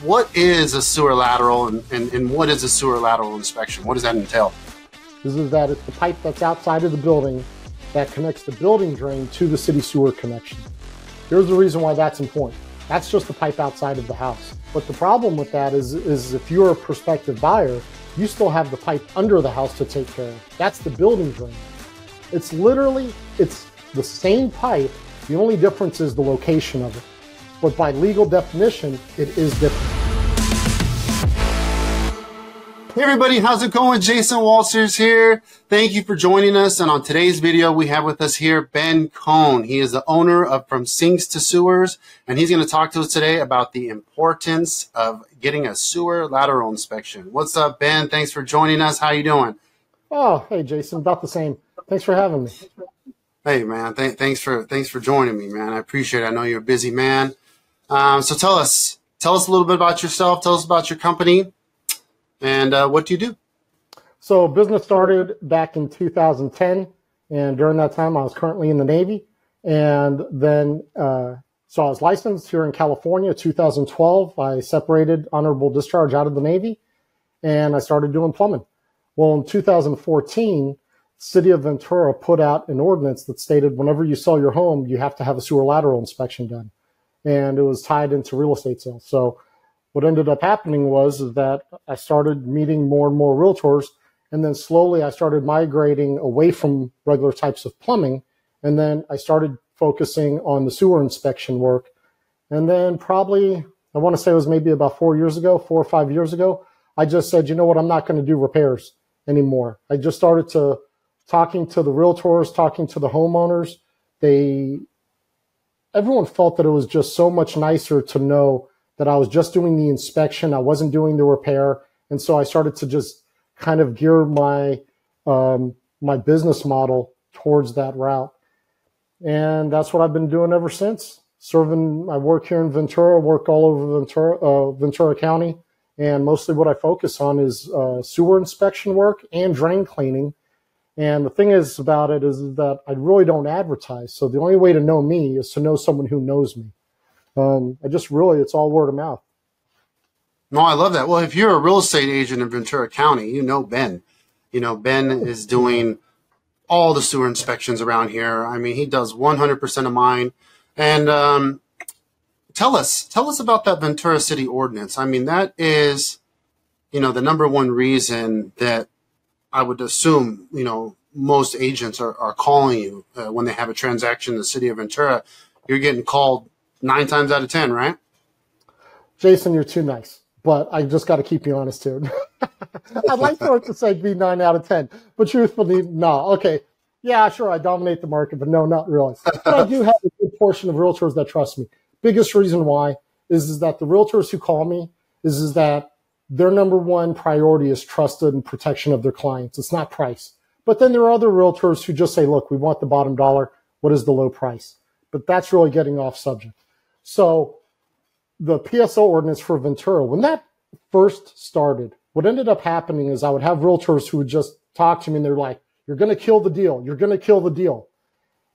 What is a sewer lateral and what is a sewer lateral inspection? What does that entail? This is that it's the pipe that's outside of the building that connects the building drain to the city sewer connection. Here's the reason why that's important. That's just the pipe outside of the house. But the problem with that is if you're a prospective buyer, you still have the pipe under the house to take care of. That's the building drain. It's literally, it's the same pipe. The only difference is the location of it. But by legal definition, it is different. Hey everybody, how's it going? Jason Walters here. Thank you for joining us. And on today's video, we have with us here Ben Cohn. He is the owner of From Sinks to Sewers, and he's going to talk to us today about the importance of getting a sewer lateral inspection. What's up, Ben? Thanks for joining us. How are you doing? Oh, hey, Jason. About the same. Thanks for having me. Hey, man. Thanks for joining me, man. I appreciate it. I know you're a busy man. So tell us a little bit about yourself. Tell us about your company. And what do you do? So business started back in 2010. And during that time, I was currently in the Navy. And then, so I was licensed here in California, 2012. I separated honorable discharge out of the Navy and I started doing plumbing. Well, in 2014, the city of Ventura put out an ordinance that stated whenever you sell your home, you have to have a sewer lateral inspection done. And it was tied into real estate sales. So what ended up happening was that I started meeting more and more realtors, and then slowly I started migrating away from regular types of plumbing, and then I started focusing on the sewer inspection work. And then probably, I want to say it was maybe about 4 years ago, 4 or 5 years ago, I just said, you know what, I'm not going to do repairs anymore. I just started to talking to the realtors, talking to the homeowners. Everyone felt that it was just so much nicer to know that I was just doing the inspection. I wasn't doing the repair. And so I started to just kind of gear my business model towards that route. And that's what I've been doing ever since. I work here in Ventura, work all over Ventura, Ventura County. And mostly what I focus on is sewer inspection work and drain cleaning. And the thing is about it is that I really don't advertise. So the only way to know me is to know someone who knows me. I just really, it's all word of mouth. No, I love that. Well, if you're a real estate agent in Ventura County, you know Ben. You know, Ben is doing all the sewer inspections around here. I mean, he does 100% of mine. And tell us about that Ventura City ordinance. I mean, that is, you know, the number one reason that I would assume, you know, most agents are calling you when they have a transaction in the city of Ventura. You're getting called 9 times out of 10, right? Jason, you're too nice, but I just got to keep you honest here. I'd like for it to say be 9 out of 10, but truthfully, no. Okay, yeah, sure, I dominate the market, but no, not really. But I do have a good portion of realtors that trust me. Biggest reason why is that the realtors who call me is that their number one priority is trust and protection of their clients. It's not price. But then there are other realtors who just say, look, we want the bottom dollar. What is the low price? But that's really getting off subject. So the PSO ordinance for Ventura, when that first started, what ended up happening is I would have realtors who would just talk to me and they're like, you're going to kill the deal. You're going to kill the deal.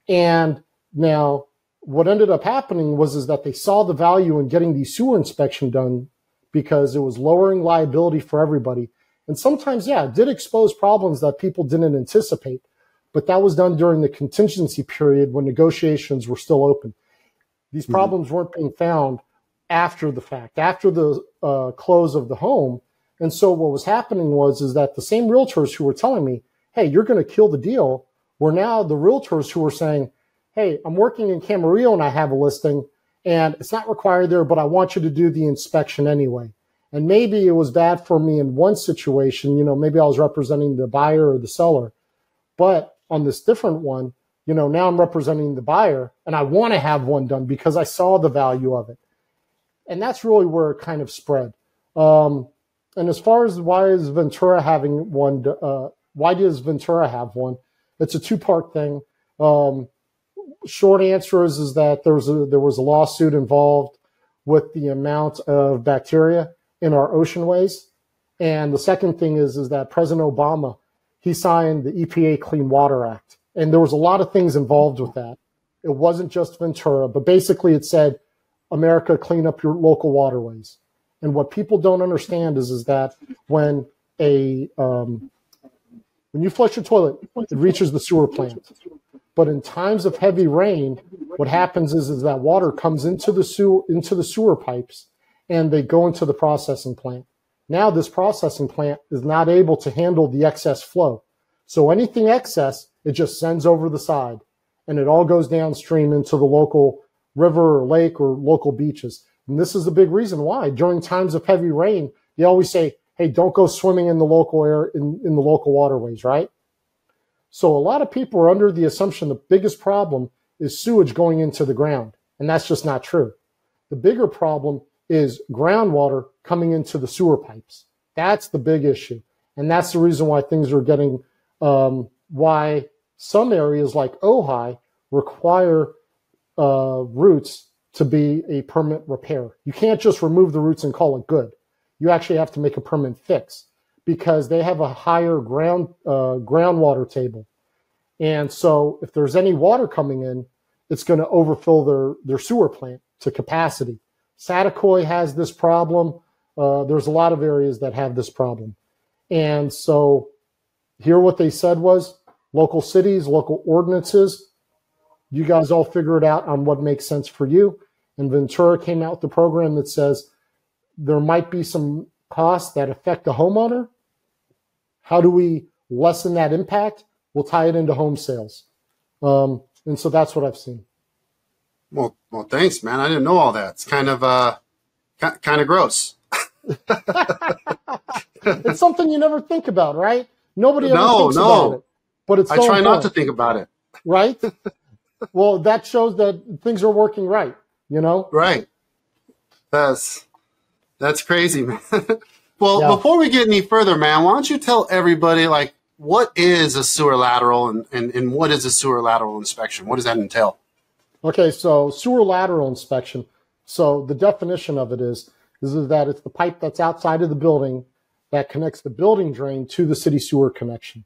And now what ended up happening is that they saw the value in getting the sewer inspection done because it was lowering liability for everybody. And sometimes, yeah, it did expose problems that people didn't anticipate, but that was done during the contingency period when negotiations were still open. These problems weren't being found after the fact, after the close of the home. And so what was happening is that the same realtors who were telling me, hey, you're going to kill the deal, were now the realtors who were saying, hey, I'm working in Camarillo and I have a listing and it's not required there, but I want you to do the inspection anyway. And maybe it was bad for me in one situation, you know, maybe I was representing the buyer or the seller, but on this different one, you know, now I'm representing the buyer and I want to have one done because I saw the value of it. And that's really where it kind of spread. And as far as why is Ventura having one, why does Ventura have one? It's a two-part thing. Short answer is that there was a lawsuit involved with the amount of bacteria in our oceanways. And the second thing is that President Obama, he signed the EPA Clean Water Act. And there was a lot of things involved with that. It wasn't just Ventura, but basically it said, America, clean up your local waterways. And what people don't understand is that when a when you flush your toilet, it reaches the sewer plant. But in times of heavy rain, what happens is that water comes into the sewer pipes, and they go into the processing plant. Now this processing plant is not able to handle the excess flow. So anything excess, it just sends over the side, and it all goes downstream into the local river or lake or local beaches. And this is the big reason why during times of heavy rain, you always say, hey, don't go swimming in the local air, in the local waterways, right? So a lot of people are under the assumption the biggest problem is sewage going into the ground, and that's just not true. The bigger problem is groundwater coming into the sewer pipes. That's the big issue, and that's the reason why things are getting, why some areas like Ojai require roots to be a permanent repair. You can't just remove the roots and call it good. You actually have to make a permanent fix because they have a higher groundwater table. And so if there's any water coming in, it's going to overfill their sewer plant to capacity. Saticoy has this problem. There's a lot of areas that have this problem. And so here what they said was local cities, local ordinances, you guys all figure it out on what makes sense for you. And Ventura came out with the program that says there might be some costs that affect the homeowner. How do we lessen that impact? We'll tie it into home sales. And so that's what I've seen. Well, thanks, man. I didn't know all that. It's kind of gross. It's something you never think about, right? Nobody ever thinks about it. But it's I try not to think about it. Right? Well, that shows that things are working right, you know? Right. That's crazy, man. Well, yeah. Before we get any further, man, why don't you tell everybody, like, what is a sewer lateral and what is a sewer lateral inspection? What does that entail? Okay, so sewer lateral inspection. So the definition of it is that it's the pipe that's outside of the building that connects the building drain to the city sewer connection.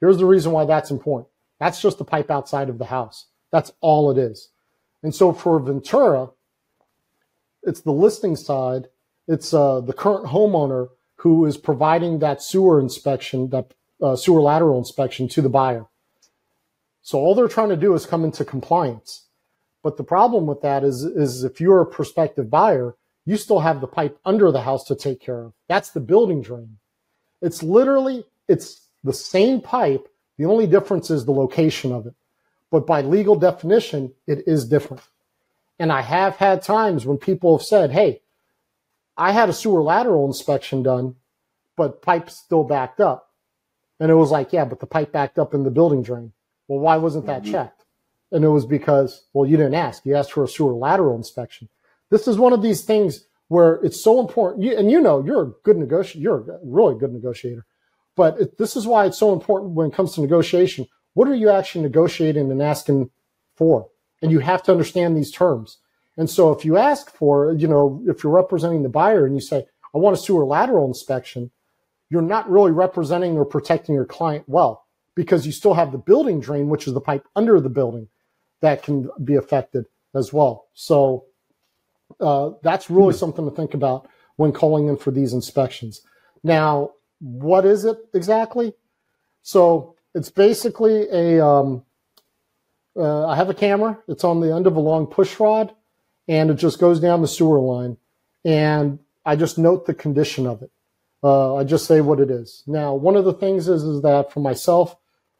Here's the reason why that's important. That's just the pipe outside of the house. That's all it is. And so for Ventura, it's the listing side. It's the current homeowner who is providing that sewer inspection, that sewer lateral inspection to the buyer. So all they're trying to do is come into compliance. But the problem with that is if you're a prospective buyer, you still have the pipe under the house to take care of. That's the building drain. It's literally, it's the same pipe. The only difference is the location of it. But by legal definition, it is different. And I have had times when people have said, hey, I had a sewer lateral inspection done, but pipe still backed up. And it was like, yeah, but the pipe backed up in the building drain. Well, why wasn't that checked? And it was because, well, you didn't ask. You asked for a sewer lateral inspection. This is one of these things where it's so important. And you know, you're a good negotiator. You're a really good negotiator. But this is why it's so important when it comes to negotiation. What are you actually negotiating and asking for? And you have to understand these terms. And so if you ask for, you know, if you're representing the buyer and you say, I want a sewer lateral inspection, you're not really representing or protecting your client well, because you still have the building drain, which is the pipe under the building that can be affected as well. So that's really something to think about when calling in for these inspections. Now, what is it exactly? So it's basically a, I have a camera. It's on the end of a long push rod. And it just goes down the sewer line, and I just note the condition of it. I just say what it is. Now, one of the things is that for myself,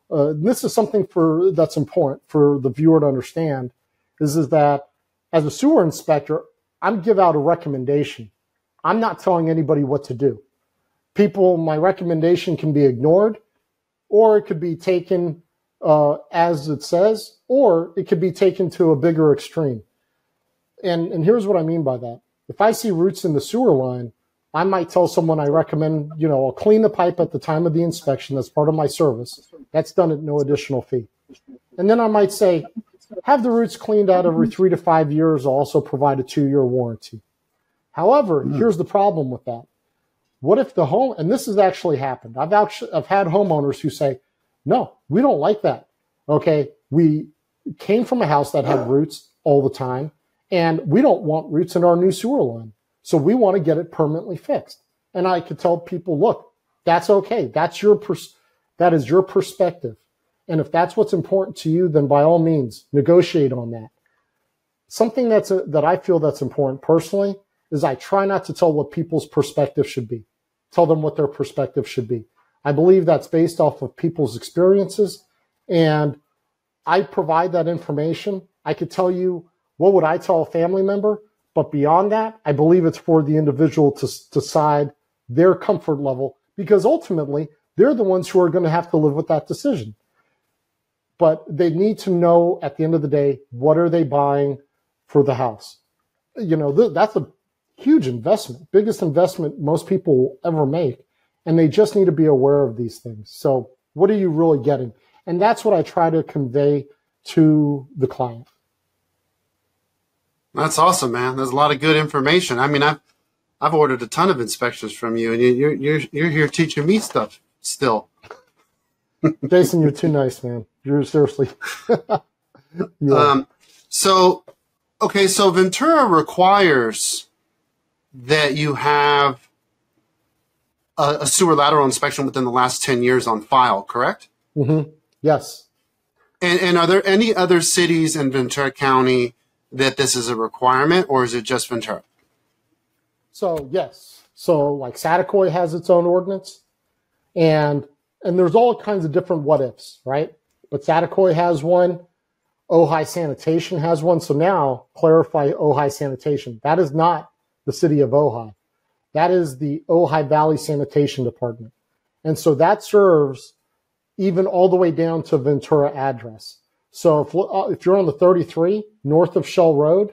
this is something that's important for the viewer to understand, is that as a sewer inspector, I'm give out a recommendation. I'm not telling anybody what to do. My recommendation can be ignored, or it could be taken as it says, or it could be taken to a bigger extreme. And here's what I mean by that. If I see roots in the sewer line, I might tell someone I recommend, you know, I'll clean the pipe at the time of the inspection. That's part of my service. That's done at no additional fee. And then I might say, have the roots cleaned out every 3 to 5 years. I'll also provide a 2-year warranty. However, here's the problem with that. What if the home, and this has actually happened. I've had homeowners who say, no, we don't like that. Okay, we came from a house that had roots all the time. And we don't want roots in our new sewer line. So we want to get it permanently fixed. And I could tell people, look, that's okay. That's your that is your perspective. And if that's what's important to you, then by all means, negotiate on that. Something that's that I feel that's important personally is I try not to tell what people's perspective should be. Tell them what their perspective should be. I believe that's based off of people's experiences, and I provide that information. I could tell you, what would I tell a family member? But beyond that, I believe it's for the individual to decide their comfort level, because ultimately they're the ones who are going to have to live with that decision. But they need to know at the end of the day, what are they buying for the house? You know, that's a huge investment, biggest investment most people will ever make. And they just need to be aware of these things. So what are you really getting? And that's what I try to convey to the client. That's awesome, man. There's a lot of good information. I mean, I've ordered a ton of inspections from you, and you're here teaching me stuff still. Jason, you're too nice, man. You're seriously. Yeah. So Ventura requires that you have a sewer lateral inspection within the last 10 years on file, correct? Mm-hmm. Yes. And are there any other cities in Ventura County that this is a requirement, or is it just Ventura? So, yes. So, like, Saticoy has its own ordinance, and there's all kinds of different what-ifs, right? But Saticoy has one. Ojai Sanitation has one. So now, clarify Ojai Sanitation. That is not the city of Ojai. That is the Ojai Valley Sanitation Department. And so that serves even all the way down to Ventura address. So if you're on the 33 north of Shell Road,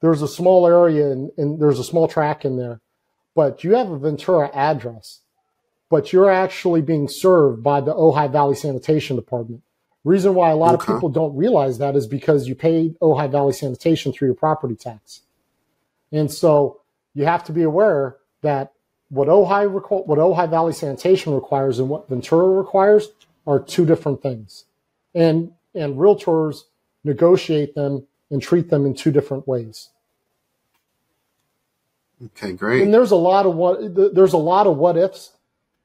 there's a small area and there's a small track in there, but you have a Ventura address, but you're actually being served by the Ojai Valley Sanitation Department. Reason why a lot of people don't realize that is because you pay Ojai Valley Sanitation through your property tax. And so you have to be aware that what Ojai Valley Sanitation requires and what Ventura requires are two different things. And realtors negotiate them and treat them in two different ways. Okay, great. And there's a lot of what ifs.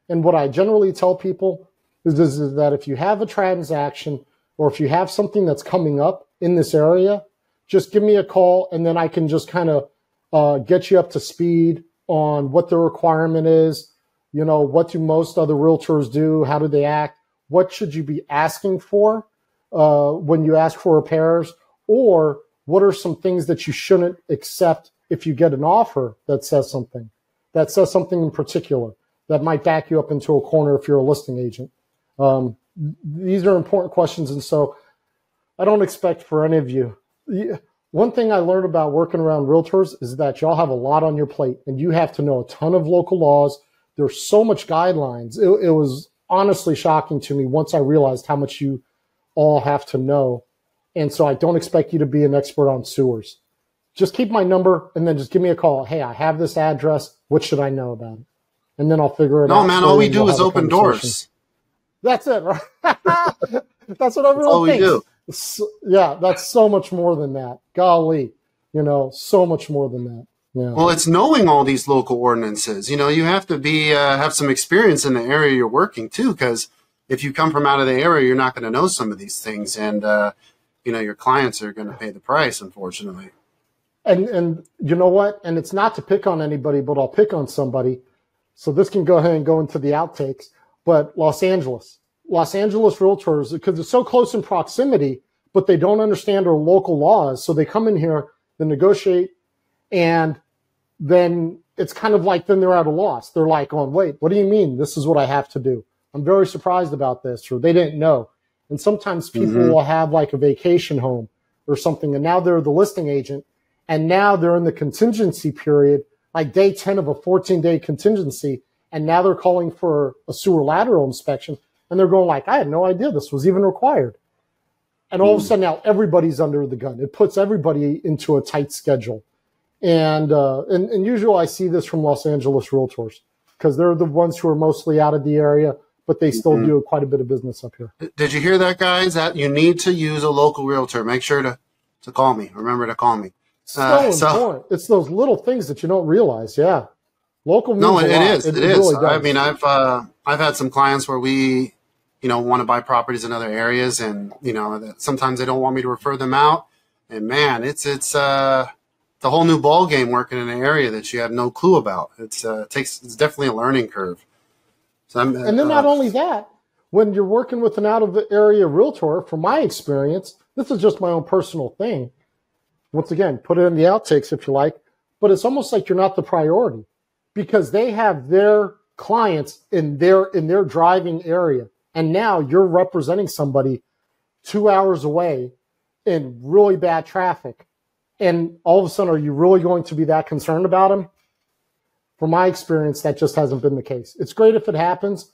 And what I generally tell people is that if you have a transaction or if you have something that's coming up in this area, just give me a call and then I can just kind of get you up to speed on what the requirement is. You know, what do most other realtors do? How do they act? What should you be asking for when you ask for repairs? Or what are some things that you shouldn't accept if you get an offer that says something in particular that might back you up into a corner if you're a listing agent? These are important questions. And so I don't expect for any of you. One thing I learned about working around realtors is that y'all have a lot on your plate and you have to know a ton of local laws. There's so much guidelines. It was honestly shocking to me once I realized how much you all have to know. And so I don't expect you to be an expert on sewers. Just keep my number and then just give me a call. Hey, I have this address. What should I know about it? And then I'll figure it out. No, man, all we do is open doors. That's it, right? That's what everyone thinks. That's all we do. So, yeah, that's so much more than that. Golly, you know, so much more than that. Yeah. Well, it's knowing all these local ordinances. You know, you have to be have some experience in the area you're working too, because if you come from out of the area, you're not going to know some of these things, and you know, your clients are going to pay the price, unfortunately. And you know what? And it's not to pick on anybody, but I'll pick on somebody. So this can go ahead and go into the outtakes. But Los Angeles realtors, because they're so close in proximity, but they don't understand our local laws. So they come in here, they negotiate, and then it's kind of like then they're at a loss. They're like, oh, wait, what do you mean? This is what I have to do. I'm very surprised about this, or they didn't know. And sometimes people will have like a vacation home or something, and now they're the listing agent, and now they're in the contingency period, like day 10 of a 14-day contingency, and now they're calling for a sewer lateral inspection. And they're going like, I had no idea this was even required. And all of a sudden now everybody's under the gun. It puts everybody into a tight schedule. And usually I see this from Los Angeles realtors because they're the ones who are mostly out of the area, but they still do quite a bit of business up here. Did you hear that, guys? That you need to use a local realtor. Make sure to call me. Remember to call me. So important. It's those little things that you don't realize. Yeah. Local means no, it is. Really does. I mean, I've had some clients where we, want to buy properties in other areas, and sometimes they don't want me to refer them out. And man, it's a whole new ball game working in an area that you have no clue about. It's definitely a learning curve. So and then not only that, when you're working with an out of the area realtor, from my experience, this is just my own personal thing. Once again, put it in the outtakes if you like, but it's almost like you're not the priority, because they have their clients in their driving area. And now you're representing somebody 2 hours away in really bad traffic. And all of a sudden, are you really going to be that concerned about them? From my experience, that just hasn't been the case. It's great if it happens,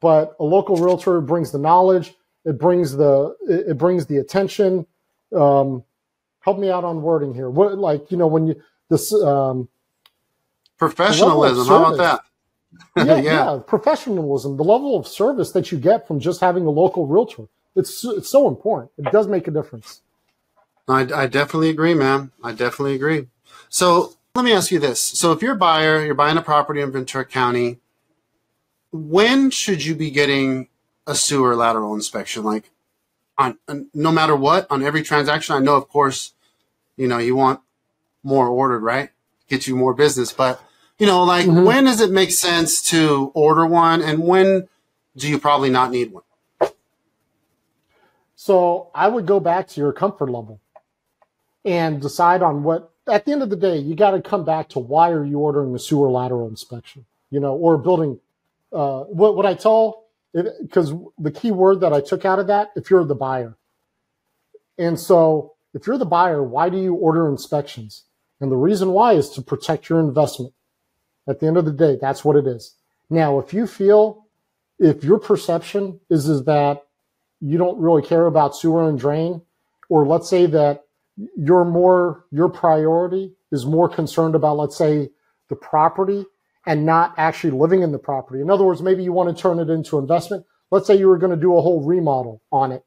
but a local realtor brings the knowledge. It brings the attention. Help me out on wording here. What, when you this professionalism? How about that? Yeah, professionalism. The level of service that you get from just having a local realtor. It's so important. It does make a difference. I definitely agree, man. I definitely agree. So let me ask you this. So if you're a buyer, you're buying a property in Ventura County, when should you be getting a sewer lateral inspection? Like on no matter what, on every transaction? I know, of course, you want more ordered, right? Get you more business. But, when does it make sense to order one, and when do you probably not need one? So I would go back to your comfort level and decide on what, at the end of the day, you got to come back to why are you ordering a sewer lateral inspection, or building, what I tell, because the key word that I took out of that, if you're the buyer. And so if you're the buyer, why do you order inspections? And the reason why is to protect your investment. At the end of the day, that's what it is. Now, if your perception is that you don't really care about sewer and drain, or let's say that your priority is more concerned about, let's say, the property and not actually living in the property. In other words, maybe you want to turn it into investment. Let's say you were going to do a whole remodel on it.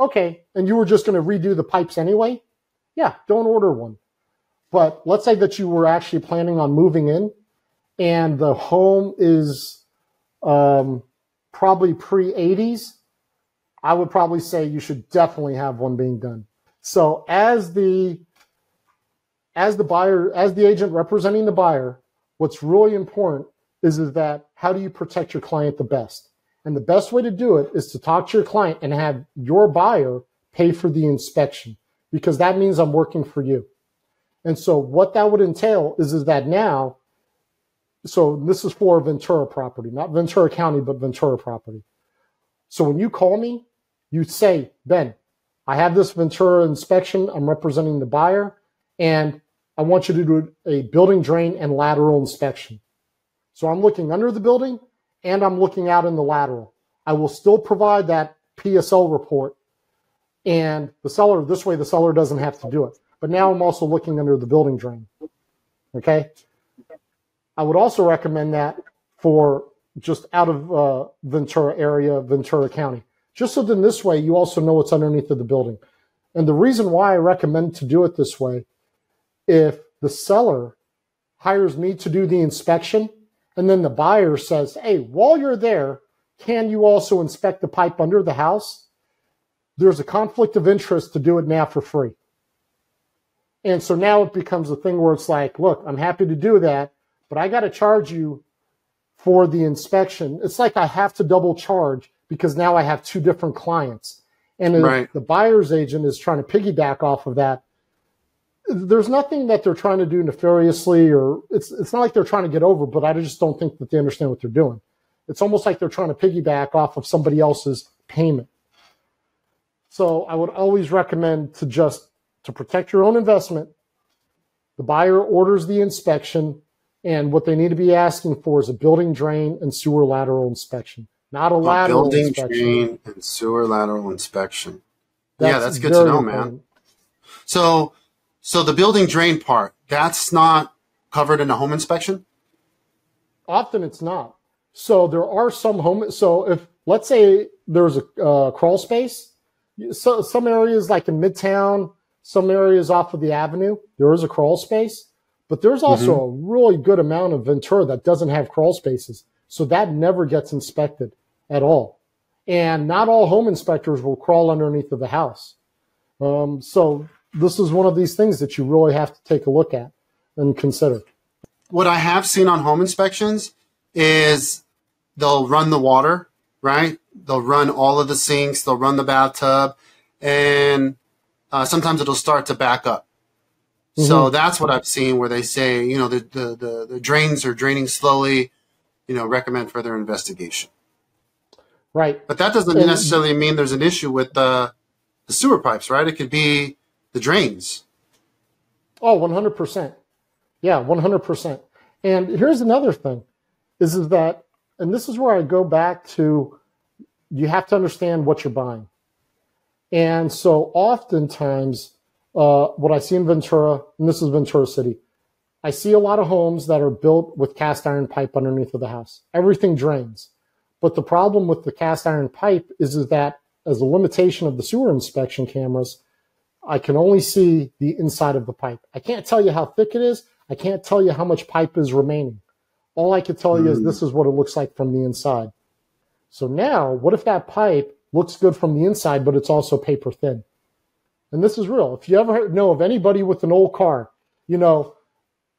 Okay. And you were just going to redo the pipes anyway. Yeah. Don't order one. But let's say that you were actually planning on moving in, and the home is probably pre-80s. I would probably say you should definitely have one being done. So as the buyer, as the agent representing the buyer, what's really important is that how do you protect your client the best? And the best way to do it is to talk to your client and have your buyer pay for the inspection, because that means I'm working for you. And so what that would entail is that now, so this is for Ventura property, not Ventura County, but Ventura property. So when you call me, you say, Ben, I have this Ventura inspection. I'm representing the buyer, and I want you to do a building drain and lateral inspection. So I'm looking under the building, and I'm looking out in the lateral. I will still provide that PSO report, and the seller doesn't have to do it. But now I'm also looking under the building drain. Okay. I would also recommend that for just out of Ventura area, Ventura County. Just so then this way, you also know what's underneath of the building. And the reason why I recommend to do it this way, if the seller hires me to do the inspection, and then the buyer says, hey, while you're there, can you also inspect the pipe under the house? There's a conflict of interest to do it now for free. And so now it becomes a thing where it's like, look, I'm happy to do that, but I got to charge you for the inspection. It's like I have to double charge, because now I have two different clients. And right. The buyer's agent is trying to piggyback off of that. There's nothing that they're trying to do nefariously, or it's not like they're trying to get over, but I just don't think that they understand what they're doing. It's almost like they're trying to piggyback off of somebody else's payment. So I would always recommend to protect your own investment. The buyer orders the inspection, and what they need to be asking for is a building drain and sewer lateral inspection, not a lateral building inspection. Building drain and sewer lateral inspection. That's good to know, important. Man. So the building drain part, that's not covered in a home inspection? Often it's not. So there are some so if, let's say, there's a crawl space, so some areas like in Midtown, some areas off of the avenue, there is a crawl space, but there's also a really good amount of Ventura that doesn't have crawl spaces. So that never gets inspected at all. And not all home inspectors will crawl underneath of the house. So this is one of these things that you really have to take a look at and consider. What I have seen on home inspections is they'll run the water, right? They'll run all of the sinks. They'll run the bathtub. And sometimes it'll start to back up. So that's what I've seen where they say, you know, the drains are draining slowly, you know, recommend further investigation. Right. But that doesn't necessarily mean there's an issue with the sewer pipes, right? It could be the drains. Oh, 100%. Yeah, 100%. And here's another thing is that, and this is where I go back to, you have to understand what you're buying. And so oftentimes what I see in Ventura, and this is Ventura City, I see a lot of homes that are built with cast iron pipe underneath of the house. Everything drains. But the problem with the cast iron pipe is that as a limitation of the sewer inspection cameras, I can only see the inside of the pipe. I can't tell you how thick it is. I can't tell you how much pipe is remaining. All I can tell you is this is what it looks like from the inside. So now, what if that pipe looks good from the inside, but it's also paper thin? And this is real. If you ever know of anybody with an old car, you know,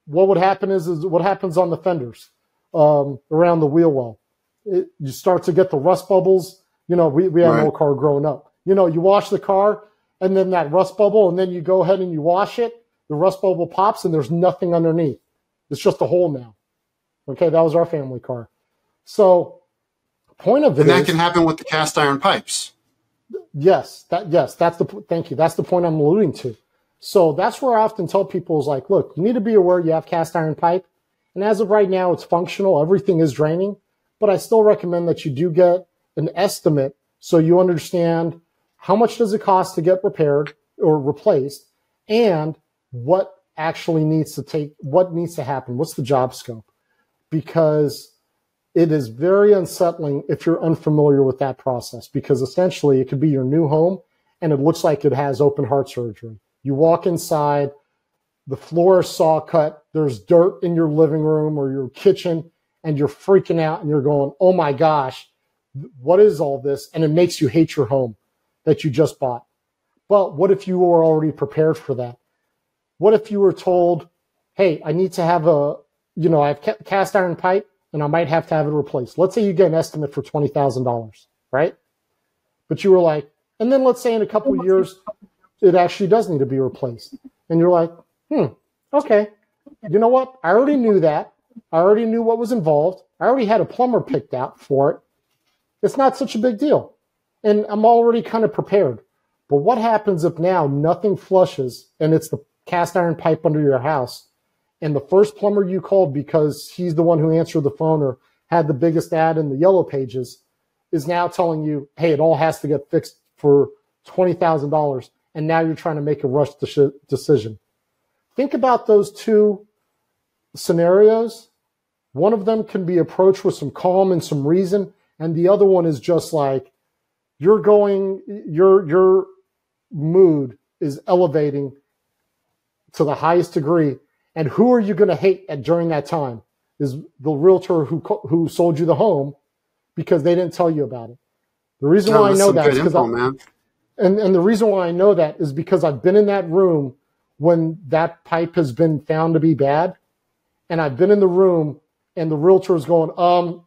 what would happen is what happens on the fenders around the wheel well. You start to get the rust bubbles. You know, we had an old car growing up. You know, you wash the car and then that rust bubble, and then you go ahead and you wash it. The rust bubble pops and there's nothing underneath. It's just a hole now. Okay, that was our family car. So point of it is, and that can happen with the cast iron pipes. Yes, that's the thank you. That's the point I'm alluding to. So that's where I often tell people is like, look, you need to be aware you have cast iron pipe. And as of right now, it's functional. Everything is draining. But I still recommend that you do get an estimate so you understand how much does it cost to get repaired or replaced and what actually needs to take, what needs to happen. What's the job scope? Because it is very unsettling if you're unfamiliar with that process, because essentially it could be your new home and it looks like it has open heart surgery. You walk inside, the floor is saw cut, there's dirt in your living room or your kitchen, and you're freaking out and you're going, oh my gosh, what is all this? And it makes you hate your home that you just bought. But what if you were already prepared for that? What if you were told, hey, I need to have a, you know, I have cast iron pipe, and I might have to have it replaced. Let's say you get an estimate for $20,000, right? But you were like, and then let's say in a couple of years, it actually does need to be replaced. And you're like, okay. You know what? I already knew that. I already knew what was involved. I already had a plumber picked out for it. It's not such a big deal. And I'm already kind of prepared. But what happens if now nothing flushes and it's the cast iron pipe under your house? And the first plumber you called because he's the one who answered the phone or had the biggest ad in the yellow pages is now telling you, hey, it all has to get fixed for $20,000. And now you're trying to make a rushed decision. Think about those two scenarios. One of them can be approached with some calm and some reason. And the other one is just like, you're going, your mood is elevating to the highest degree. And who are you going to hate during that time is the realtor who sold you the home because they didn't tell you about it. The reason why I know that is because and the reason why I know that is because I've been in that room when that pipe has been found to be bad, and I've been in the room and the realtor is going, you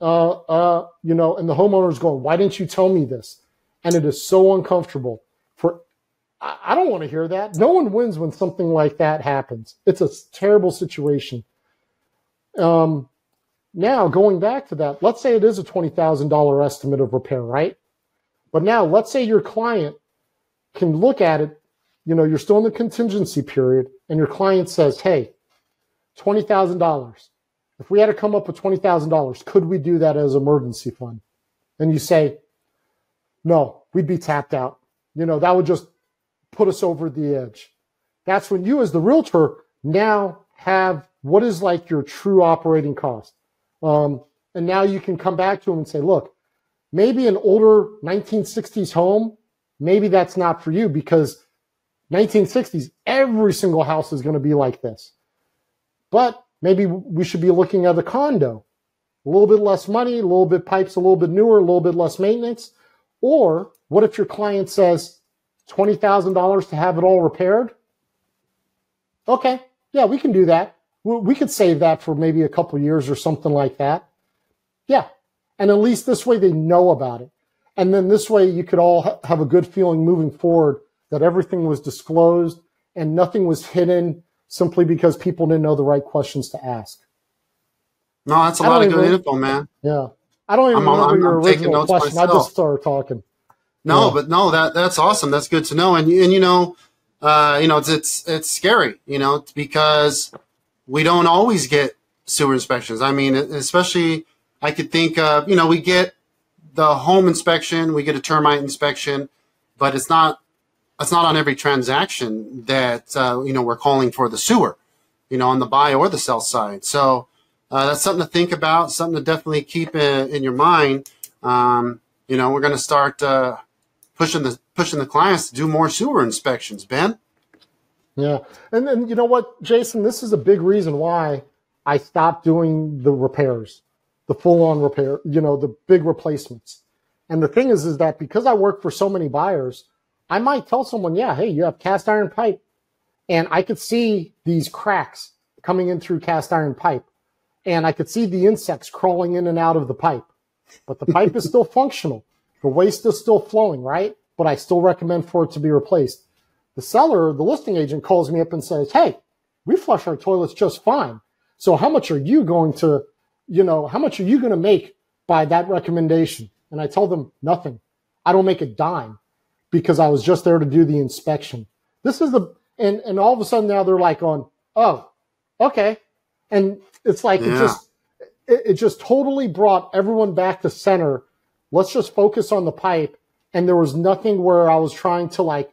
know, and the homeowner is going, why didn't you tell me this? And it is so uncomfortable for. I don't want to hear that. No one wins when something like that happens. It's a terrible situation. Now, going back to that, let's say it is a $20,000 estimate of repair, right? But now, let's say your client can look at it. You know, you're still in the contingency period, and your client says, hey, $20,000. If we had to come up with $20,000, could we do that as emergency fund? And you say, no, we'd be tapped out. You know, that would just put us over the edge. That's when you as the realtor now have what is like your true operating cost. And now you can come back to them and say, look, maybe an older 1960s home, maybe that's not for you because 1960s, every single house is going to be like this. But maybe we should be looking at a condo. A little bit less money, a little bit pipes, a little bit newer, a little bit less maintenance. Or what if your client says $20,000 to have it all repaired? Okay, yeah, we can do that. We could save that for maybe a couple years or something like that. Yeah, and at least this way they know about it. And then this way you could all have a good feeling moving forward that everything was disclosed and nothing was hidden simply because people didn't know the right questions to ask. No, that's a lot of good info, man. Yeah. I don't even remember your original question. I just started talking. No, but no, that's awesome. That's good to know. And you know, it's scary, you know, because we don't always get sewer inspections. I mean, especially I could think of, you know, we get the home inspection, we get a termite inspection, but it's not on every transaction that, you know, we're calling for the sewer, you know, on the buy or the sell side. So that's something to think about, something to definitely keep in your mind. You know, we're going to start pushing the clients to do more sewer inspections, Ben. Yeah. And then, you know what, Jason, this is a big reason why I stopped doing the repairs, the full-on repair, you know, the big replacements. And the thing is that because I work for so many buyers, I might tell someone, yeah, hey, you have cast iron pipe. And I could see these cracks coming in through cast iron pipe. And I could see the insects crawling in and out of the pipe. But the pipe is still functional. The waste is still flowing, right? But I still recommend for it to be replaced. The seller, the listing agent, calls me up and says, hey, we flush our toilets just fine. So how much are you going to, you know, how much are you going to make by that recommendation? And I tell them nothing. I don't make a dime because I was just there to do the inspection. This is the, and all of a sudden now they're like on, oh, okay. And it's like, yeah. it just totally brought everyone back to center. Let's just focus on the pipe. And there was nothing where I was trying to like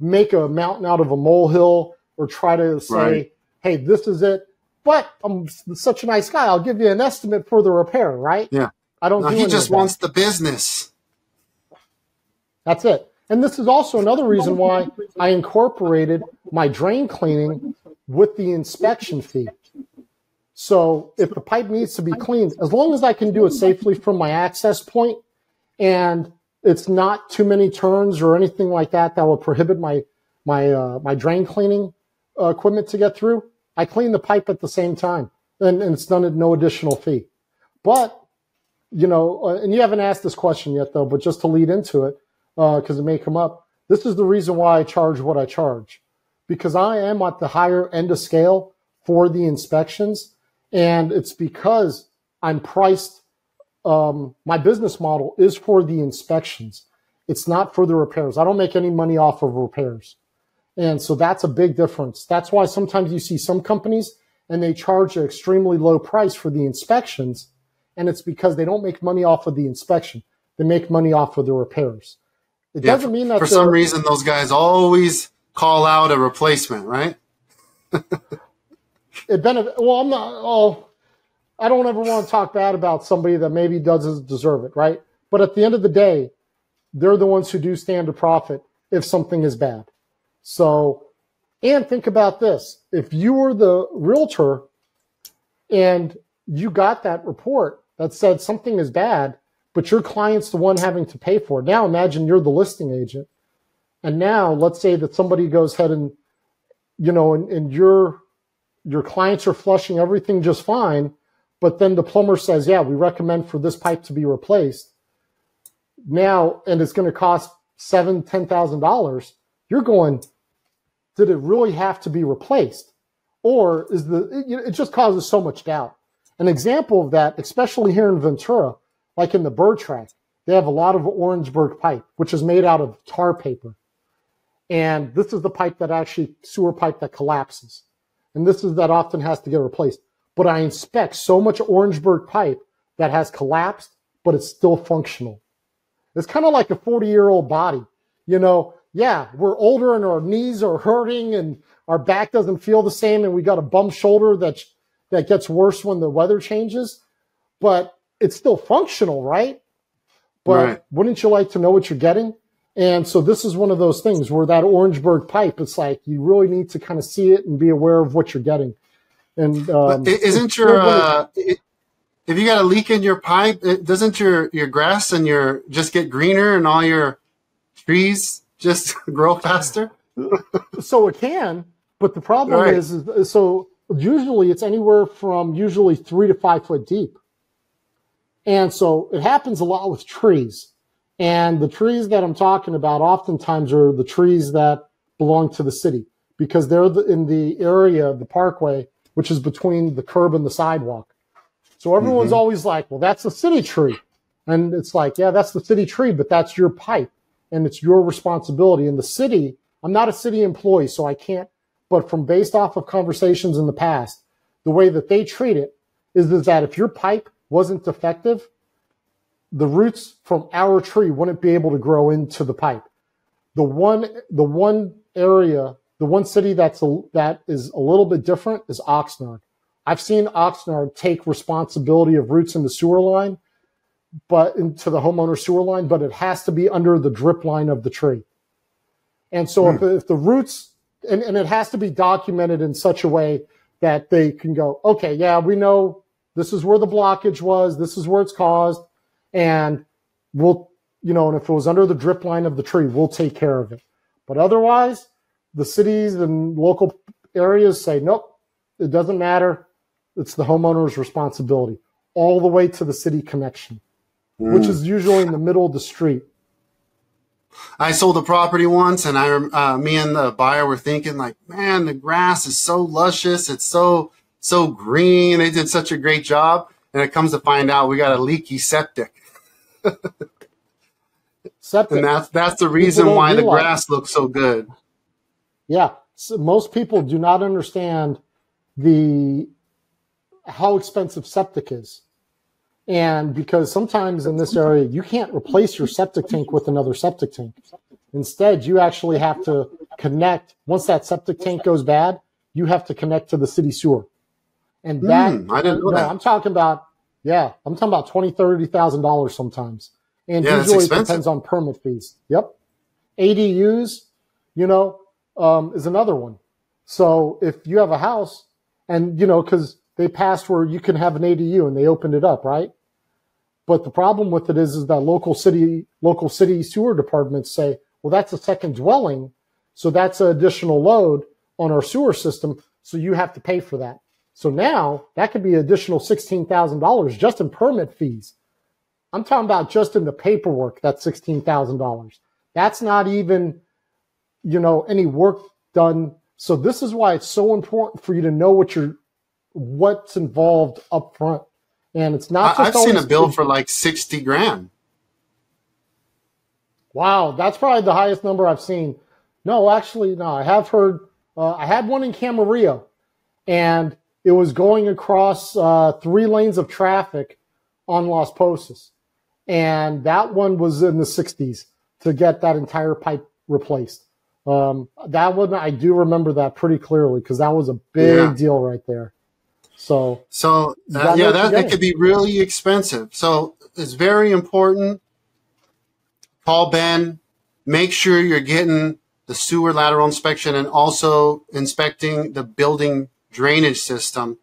make a mountain out of a molehill or try to say, right. Hey, this is it. But I'm such a nice guy. I'll give you an estimate for the repair, right? Yeah. I don't. No, do he just wants the business. That's it. And this is also another reason why I incorporated my drain cleaning with the inspection fee. So if the pipe needs to be cleaned, as long as I can do it safely from my access point and it's not too many turns or anything like that that will prohibit my drain cleaning equipment to get through, I clean the pipe at the same time, and it's done at no additional fee. But, you know, and you haven't asked this question yet, though, but just to lead into it, because it may come up, this is the reason why I charge what I charge, because I am at the higher end of scale for the inspections. And it's because I'm priced, my business model is for the inspections. It's not for the repairs. I don't make any money off of repairs. And so that's a big difference. That's why sometimes you see some companies and they charge an extremely low price for the inspections. And it's because they don't make money off of the inspection. They make money off of the repairs. It doesn't mean that for some reason, those guys always call out a replacement, right? I don't ever want to talk bad about somebody that maybe doesn't deserve it, right? But at the end of the day, they're the ones who do stand to profit if something is bad. So, and think about this. If you were the realtor and you got that report that said something is bad, but your client's the one having to pay for it. Now imagine you're the listing agent. And now let's say that somebody goes ahead and, you know, and your clients are flushing everything just fine, but then the plumber says, yeah, we recommend for this pipe to be replaced. Now, and it's going to cost $7,000, $10,000. You're going, did it really have to be replaced? Or is it just causes so much doubt. An example of that, especially here in Ventura, like in the bird track, they have a lot of Orangeburg pipe, which is made out of tar paper. And this is the pipe that actually, sewer pipe that collapses. And this is that often has to get replaced. But I inspect so much Orangeburg pipe that has collapsed, but it's still functional. It's kind of like a 40-year-old body. You know, yeah, we're older and our knees are hurting and our back doesn't feel the same and we got a bum shoulder that gets worse when the weather changes. But it's still functional, right? But wouldn't you like to know what you're getting? And so this is one of those things where that Orangeburg pipe, it's like you really need to kind of see it and be aware of what you're getting. And isn't your if you got a leak in your pipe, doesn't your grass and your just get greener and all your trees just grow faster? So it can, but the problem is so usually it's anywhere from usually 3 to 5 foot deep. And so it happens a lot with trees. And the trees that I'm talking about oftentimes are the trees that belong to the city because they're in the area of the parkway, which is between the curb and the sidewalk. So everyone's always like, well, that's the city tree. And it's like, yeah, that's the city tree, but that's your pipe and it's your responsibility. And the city, I'm not a city employee, so I can't, but from based off of conversations in the past, the way that they treat it is that if your pipe wasn't defective, the roots from our tree wouldn't be able to grow into the pipe. The one city that is a little bit different is Oxnard. I've seen Oxnard take responsibility of roots in the sewer line, but into the homeowner sewer line, but it has to be under the drip line of the tree. And so if the roots, and it has to be documented in such a way that they can go, okay, yeah, we know this is where the blockage was. This is where it's caused. And we'll, you know, and if it was under the drip line of the tree, we'll take care of it. But otherwise, the cities and local areas say, nope, it doesn't matter. It's the homeowner's responsibility all the way to the city connection, which is usually in the middle of the street. I sold a property once, and me and the buyer were thinking, like, man, the grass is so luscious. It's so green. They did such a great job. And it comes to find out we got a leaky septic. And that's the reason why the grass looks so good. Yeah, so most people do not understand how expensive septic is, and because sometimes in this area you can't replace your septic tank with another septic tank. Instead, you actually have to connect. Once that septic tank goes bad, you have to connect to the city sewer. And that, I didn't know that. I'm talking about $20,000 to $30,000 sometimes. And usually it depends on permit fees. Yep. ADUs, you know, is another one. So if you have a house and, you know, because they passed where you can have an ADU and they opened it up, right? But the problem with it is that local city sewer departments say, well, that's a second dwelling. So that's an additional load on our sewer system. So you have to pay for that. So now that could be an additional $16,000 just in permit fees. I'm talking about just in the paperwork, that's $16,000. That's not even, you know, any work done. So this is why it's so important for you to know what's involved up front. And it's not just I've seen a bill for like 60 grand. Wow, that's probably the highest number I've seen. No, actually, no, I have heard, I had one in Camarillo, and it was going across 3 lanes of traffic on Las Poses. And that one was in the 60s to get that entire pipe replaced. That one, I do remember that pretty clearly because that was a big deal right there. So that could be really expensive. So it's very important. Call Ben. Make sure you're getting the sewer lateral inspection and also inspecting the building drainage system.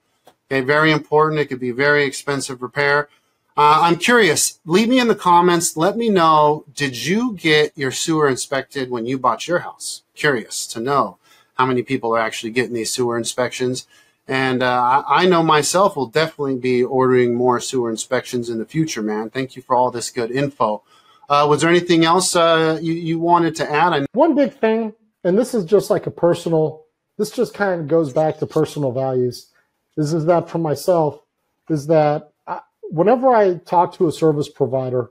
Okay, very important. It could be very expensive repair. I'm curious. Leave me in the comments. Let me know, did you get your sewer inspected when you bought your house? Curious to know how many people are actually getting these sewer inspections. And I know myself will definitely be ordering more sewer inspections in the future, man. Thank you for all this good info. Was there anything else you wanted to add? One big thing, and this is just like a personal, this just kind of goes back to personal values. This is that for myself, is that whenever I talk to a service provider,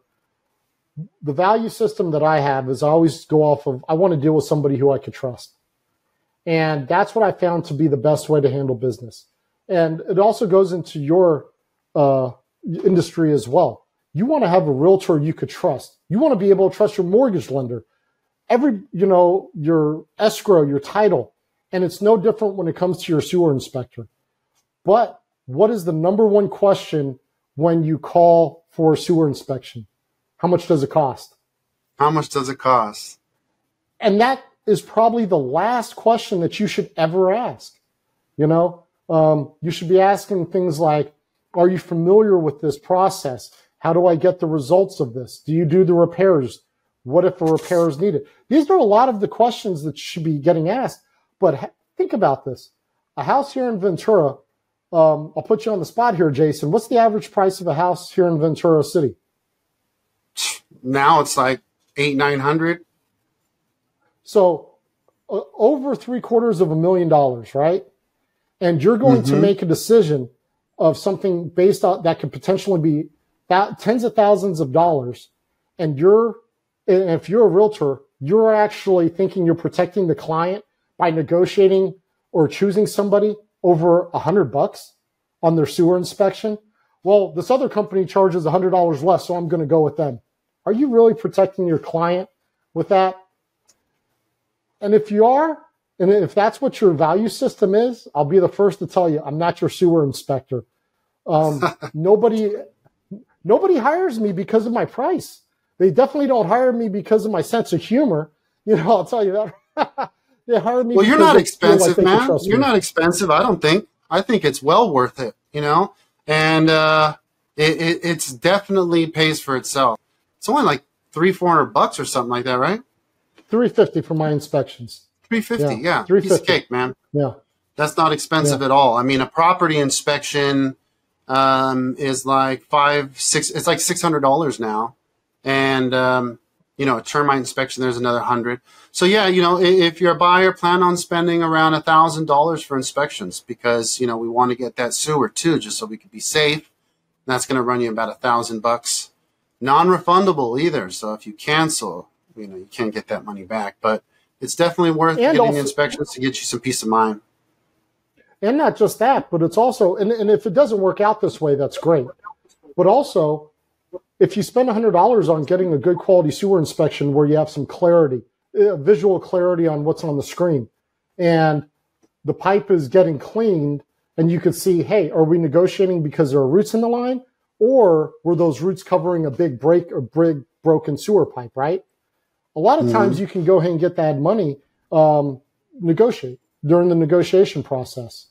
the value system that I have is I always go off of, I want to deal with somebody who I could trust. And that's what I found to be the best way to handle business. And it also goes into your industry as well. You want to have a realtor you could trust. You want to be able to trust your mortgage lender, your escrow, your title. And it's no different when it comes to your sewer inspector. But what is the number one question when you call for a sewer inspection? How much does it cost? How much does it cost? And that is probably the last question that you should ever ask. You know, you should be asking things like, are you familiar with this process? How do I get the results of this? Do you do the repairs? What if a repair is needed? These are a lot of the questions that should be getting asked. But think about this. A house here in Ventura, I'll put you on the spot here, Jason. What's the average price of a house here in Ventura City? Now it's like $800–900. So over $750,000, right? And you're going to make a decision of something based on that could potentially be tens of thousands of dollars. And if you're a realtor, you're actually thinking you're protecting the client by negotiating or choosing somebody over $100 on their sewer inspection. Well, this other company charges $100 less, so I'm going to go with them. Are you really protecting your client with that? And if you are, and if that's what your value system is, I'll be the first to tell you, I'm not your sewer inspector. Nobody hires me because of my price. They definitely don't hire me because of my sense of humor. You know, I'll tell you that. They hired me. Well, you're not expensive, man. You're not expensive. I don't think. I think it's well worth it, you know, and it's definitely pays for itself. It's only like $300–400 or something like that, right? $350 for my inspections. $350, yeah. $350, cake, man. Yeah, that's not expensive at all. I mean, a property inspection is like It's like $600 now, and you know, a termite inspection, there's another $100. So yeah, you know, if you're a buyer, plan on spending around $1,000 for inspections because you know we want to get that sewer too, just so we can be safe. And that's going to run you about $1,000. Non-refundable either, so if you cancel, you know, you can't get that money back. But it's definitely worth getting inspections to get you some peace of mind. And not just that, but it's also, and if it doesn't work out this way, that's great. But also, if you spend $100 on getting a good quality sewer inspection where you have some clarity, visual clarity on what's on the screen, and the pipe is getting cleaned, and you can see, hey, are we negotiating because there are roots in the line? Or were those roots covering a big break or big broken sewer pipe, right? A lot of times you can go ahead and get that money negotiate during the negotiation process.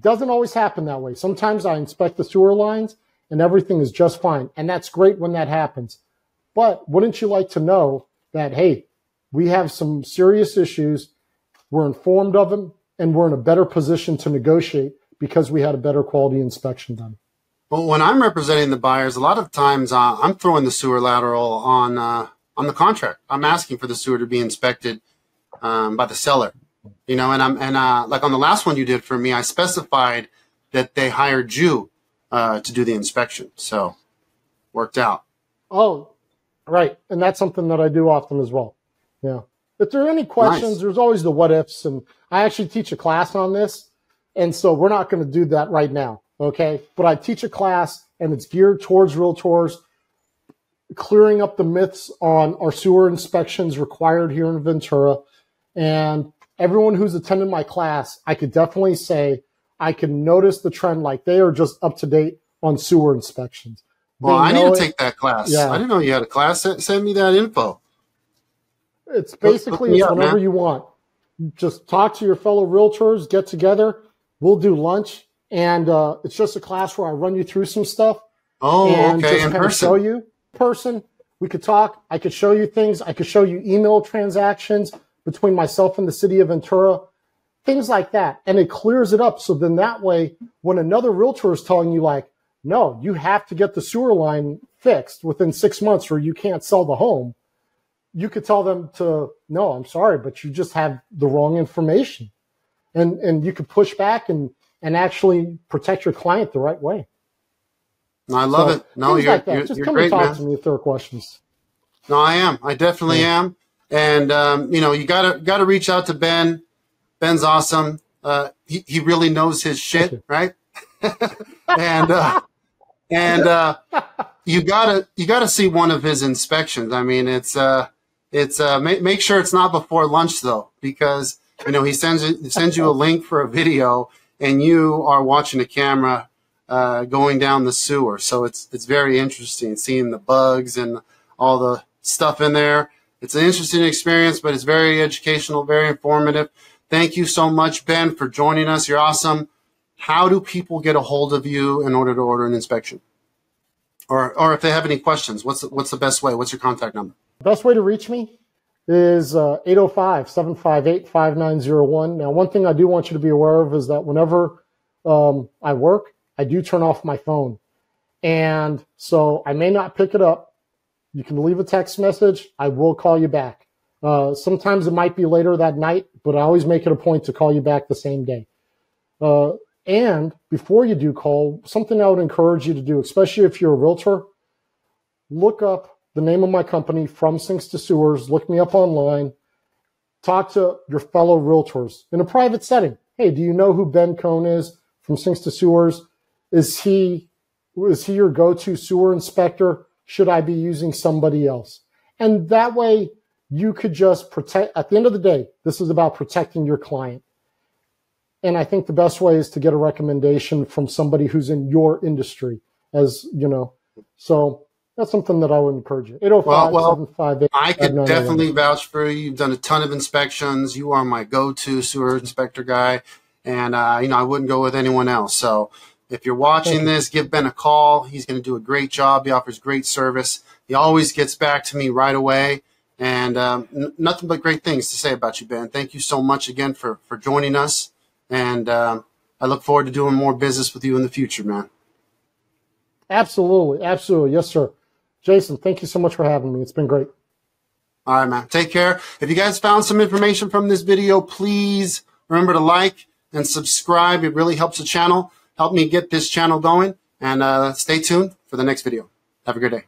Doesn't always happen that way. Sometimes I inspect the sewer lines and everything is just fine. And that's great when that happens. But wouldn't you like to know that, hey, we have some serious issues, we're informed of them, and we're in a better position to negotiate because we had a better quality inspection done. But when I'm representing the buyers, a lot of times I'm throwing the sewer lateral on the contract. I'm asking for the sewer to be inspected by the seller, you know. And like on the last one you did for me, I specified that they hired you to do the inspection, so worked out. Oh, right, and that's something that I do often as well. Yeah. If there are any questions, there's always the what ifs, and I actually teach a class on this, and so we're not going to do that right now. Okay, but I teach a class and it's geared towards realtors, clearing up the myths on our sewer inspections required here in Ventura. And everyone who's attended my class, I could definitely say I can notice the trend, like they are just up to date on sewer inspections. Well, I need to take that class. Yeah. I didn't know you had a class. Send me that info. It's basically whenever you want. Just talk to your fellow realtors, get together, we'll do lunch. And it's just a class where I run you through some stuff. Oh, and okay. Just kind of show you in person. We could talk. I could show you things. I could show you email transactions between myself and the city of Ventura, things like that. And it clears it up. So then that way, when another realtor is telling you, like, no, you have to get the sewer line fixed within 6 months or you can't sell the home, you could tell them to, no, I'm sorry, but you just have the wrong information. And you could push back and actually protect your client the right way. I love it. No, you're great, man. Just come and talk to me if there are questions. No, I am. I definitely am. And, you know, you gotta reach out to Ben. Ben's awesome. He really knows his shit, right? and you gotta see one of his inspections. I mean, make sure it's not before lunch though, because, you know, he sends you a link for a video and you are watching a camera going down the sewer. So it's very interesting seeing the bugs and all the stuff in there. It's an interesting experience, but it's very educational, very informative. Thank you so much, Ben, for joining us. You're awesome. How do people get a hold of you in order to order an inspection? Or if they have any questions, what's the best way? What's your contact number? Best way to reach me is 805-758-5901. Now, one thing I do want you to be aware of is that whenever I work, I do turn off my phone. And so I may not pick it up. You can leave a text message. I will call you back. Sometimes it might be later that night, but I always make it a point to call you back the same day. And before you do call, something I would encourage you to do, especially if you're a realtor, look up the name of my company, From Sinks to Sewers. Look me up online. Talk to your fellow realtors in a private setting. Hey, do you know who Ben Cohn is from Sinks to Sewers? Is he your go-to sewer inspector? Should I be using somebody else? And that way you could just protect. At the end of the day, this is about protecting your client. And I think the best way is to get a recommendation from somebody who's in your industry, as you know. So that's something that I would encourage you. 805-758-5999. I could definitely vouch for you. You've done a ton of inspections. You are my go-to sewer inspector guy. And, you know, I wouldn't go with anyone else. So if you're watching this, give Ben a call. He's going to do a great job. He offers great service. He always gets back to me right away. And nothing but great things to say about you, Ben. Thank you so much again for joining us. And I look forward to doing more business with you in the future, man. Absolutely. Absolutely. Yes, sir. Jason, thank you so much for having me. It's been great. All right, man. Take care. If you guys found some information from this video, please remember to like and subscribe. It really helps the channel. Help me get this channel going. And stay tuned for the next video. Have a good day.